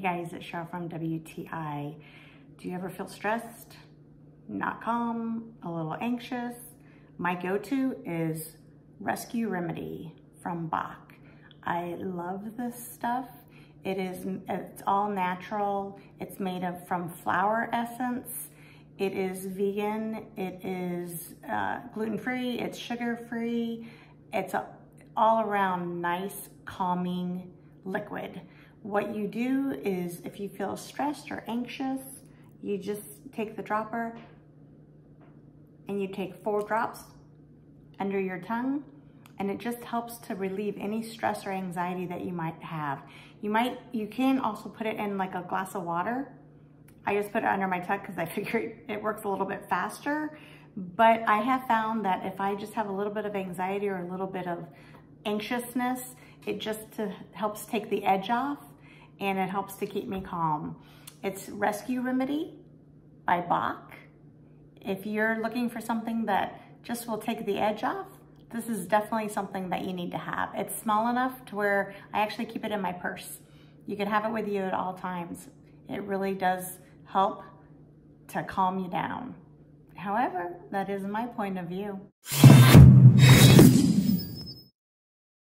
Hey guys, it's Cheryl from WTI. Do you ever feel stressed, not calm, a little anxious? My go-to is Rescue Remedy from Bach. I love this stuff. It's all natural. It's made of from flower essence. It is vegan. It is gluten-free. It's sugar-free. It's an all-around nice, calming liquid. What you do is if you feel stressed or anxious, you just take the dropper and you take 4 drops under your tongue, and it just helps to relieve any stress or anxiety that you might have. You can also put it in like a glass of water. I just put it under my tongue because I figured it works a little bit faster. But I have found that if I just have a little bit of anxiety or a little bit of anxiousness, it just helps take the edge off and it helps to keep me calm. It's Rescue Remedy by Bach. If you're looking for something that just will take the edge off, this is definitely something that you need to have. It's small enough to where I actually keep it in my purse. You can have it with you at all times. It really does help to calm you down. However, that is my point of view.